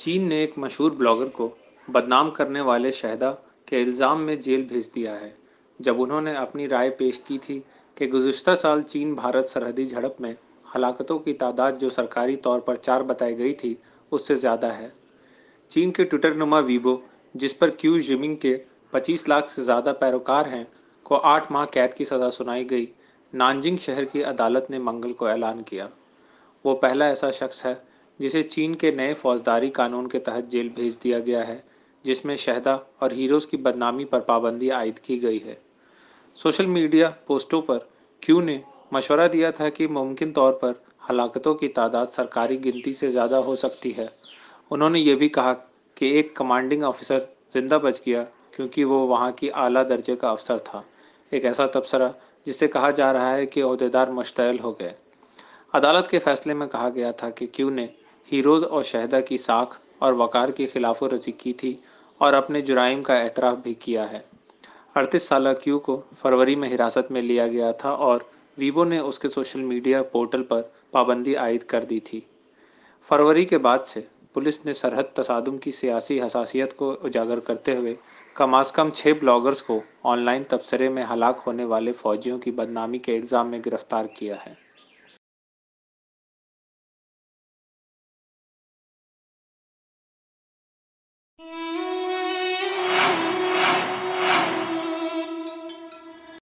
चीन ने एक मशहूर ब्लॉगर को बदनाम करने वाले शहदा के इल्ज़ाम में जेल भेज दिया है जब उन्होंने अपनी राय पेश की थी कि गुज़िश्ता साल चीन भारत सरहदी झड़प में हलाकतों की तादाद जो सरकारी तौर पर 4 बताई गई थी उससे ज़्यादा है। चीन के ट्विटर नुमा वीबो, जिस पर क्यू जिमिंग के 25 लाख से ज़्यादा पैरोकार हैं, को 8 माह कैद की सज़ा सुनाई गई, नानजिंग शहर की अदालत ने मंगल को ऐलान किया। वो पहला ऐसा शख्स है जिसे चीन के नए फौजदारी कानून के तहत जेल भेज दिया गया है जिसमें शहदा और हीरोज़ की बदनामी पर पाबंदी आयद की गई है। सोशल मीडिया पोस्टों पर क्यू ने मशवरा दिया था कि मुमकिन तौर पर हलाकतों की तादाद सरकारी गिनती से ज़्यादा हो सकती है। उन्होंने ये भी कहा कि एक कमांडिंग ऑफिसर जिंदा बच गया क्योंकि वो वहाँ की आला दर्जे का अफसर था, एक ऐसा तबसरा जिसे कहा जा रहा है कि ओहदेदार मुश्तैल हो गए। अदालत के फैसले में कहा गया था कि क्यू ने हीरोज़ और शहदा की साख और वक़ार की खिलाफ वर्जी की थी और अपने जुराइम का एतराफ़ भी किया है। 38 साल क्यू को फरवरी में हिरासत में लिया गया था और वीबो ने उसके सोशल मीडिया पोर्टल पर पाबंदी आयद कर दी थी। फरवरी के बाद से पुलिस ने सरहद तसादुम की सियासी हसासियत को उजागर करते हुए कम अज़ कम 6 ब्लॉगर्स को ऑनलाइन तबसरे में हलाक होने वाले फ़ौजियों की बदनामी के इल्ज़ाम में गिरफ्तार किया है।